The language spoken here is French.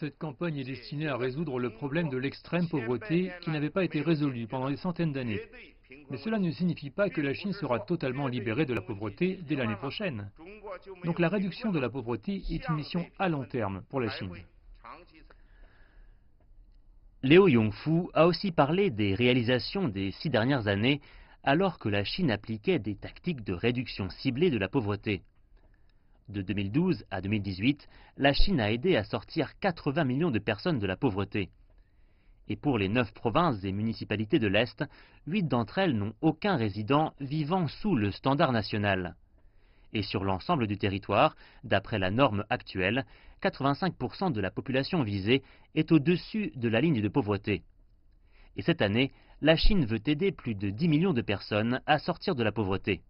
Cette campagne est destinée à résoudre le problème de l'extrême pauvreté qui n'avait pas été résolu pendant des centaines d'années. Mais cela ne signifie pas que la Chine sera totalement libérée de la pauvreté dès l'année prochaine. Donc la réduction de la pauvreté est une mission à long terme pour la Chine. Liu Yongfu a aussi parlé des réalisations des 6 dernières années, alors que la Chine appliquait des tactiques de réduction ciblée de la pauvreté. De 2012 à 2018, la Chine a aidé à sortir 80 millions de personnes de la pauvreté. Et pour les 9 provinces et municipalités de l'Est, 8 d'entre elles n'ont aucun résident vivant sous le standard national. Et sur l'ensemble du territoire, d'après la norme actuelle, 85% de la population visée est au-dessus de la ligne de pauvreté. Et cette année, la Chine veut aider plus de 10 millions de personnes à sortir de la pauvreté.